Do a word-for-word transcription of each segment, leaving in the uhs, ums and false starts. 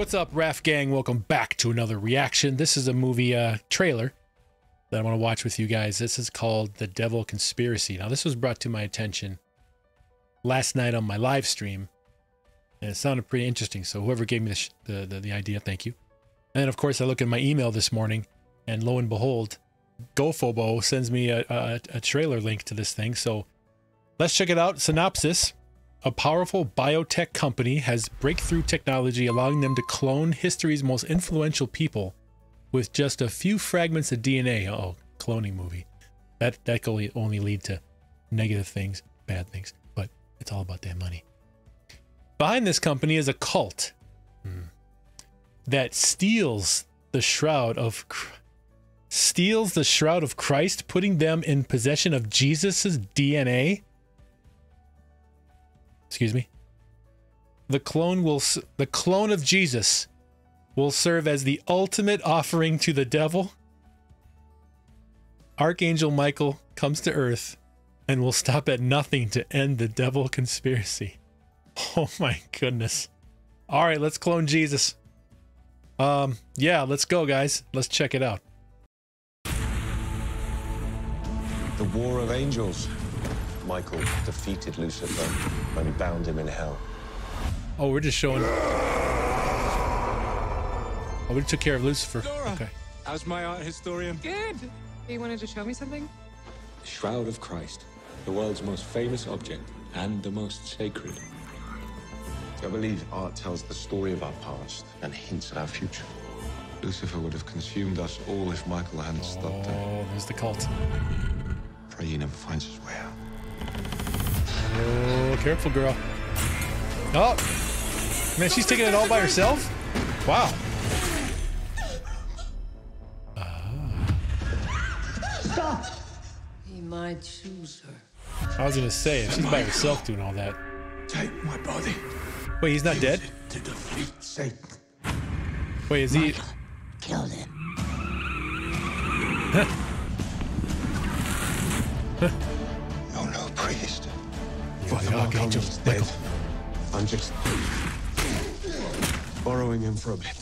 What's up, Raf Gang? Welcome back to another reaction. This is a movie uh, trailer that I want to watch with you guys. This is called The Devil Conspiracy. Now, this was brought to my attention last night on my live stream, and it sounded pretty interesting. So whoever gave me the, sh the, the, the idea, thank you. And then, of course, I look at my email this morning, and lo and behold, GoFobo sends me a, a, a trailer link to this thing. So let's check it out. Synopsis. A powerful biotech company has breakthrough technology allowing them to clone history's most influential people with just a few fragments of D N A. Uh-oh, cloning movie. That, that could only lead to negative things, bad things, but it's all about that money. Behind this company is a cult mm. that steals the shroud of steals the shroud of Christ, putting them in possession of Jesus's D N A. Excuse me. The clone will the clone of Jesus will serve as the ultimate offering to the devil. Archangel Michael comes to Earth and will stop at nothing to end the devil conspiracy. Oh my goodness. All right, let's clone Jesus. Um, yeah, let's go, guys. Let's check it out. The War of Angels. Michael defeated Lucifer when he bound him in hell. Oh, we're just showing. Oh, we took care of Lucifer. Laura, okay. How's my art historian? Good. You wanted to show me something? The Shroud of Christ, the world's most famous object and the most sacred. I believe art tells the story of our past and hints at our future. Lucifer would have consumed us all if Michael hadn't stopped him. Oh, there's the cult. Pray he never finds his way out. Oh, careful, girl. Oh, man, she's taking it all by herself? Wow. Ah. Stop! He might choose her. I was gonna say, if she's by herself doing all that. Take my body. Wait, he's not dead? To defeat Satan. Wait, is he? Kill him. Huh? Huh? Archangel Michael. I'm just borrowing him for a bit.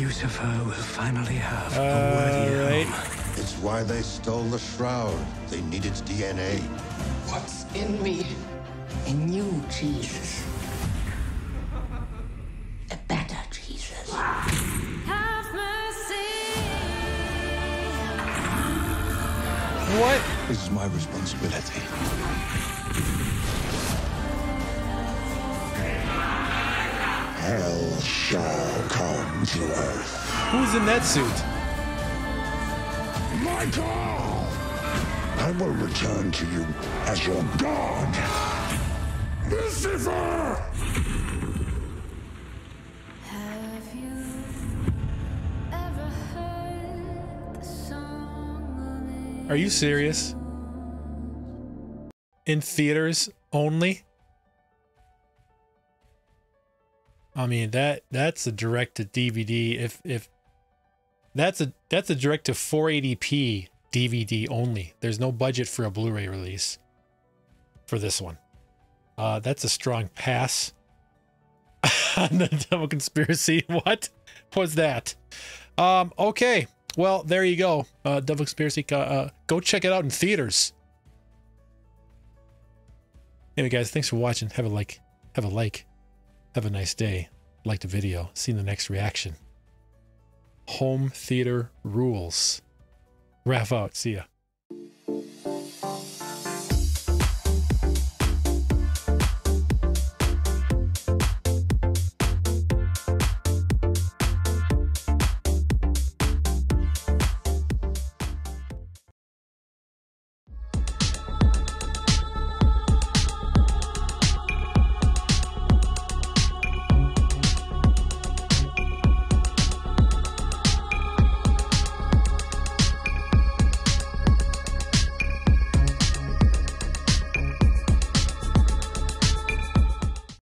Lucifer will finally have uh, a worthy home. It's why they stole the shroud. They need its D N A. What's in me? A new Jesus. A better Jesus. Have mercy. What? This is my responsibility. Hell shall come to earth. Who's in that suit? Michael! I will return to you as your god. Lucifer! Have you ever heard the song? Are you serious? In theaters only? I mean, that that's a direct to D V D. If if that's a that's a direct to four eighty p D V D only. There's no budget for a Blu-ray release for this one. Uh, that's a strong pass on The Devil Conspiracy. What was that? Um, okay, well there you go. Uh, Devil Conspiracy. Uh, go check it out in theaters. Anyway, guys, thanks for watching. Have a like. Have a like. Have a nice day. Like the video. See you in the next reaction. Home theater rules. Raph out. See ya.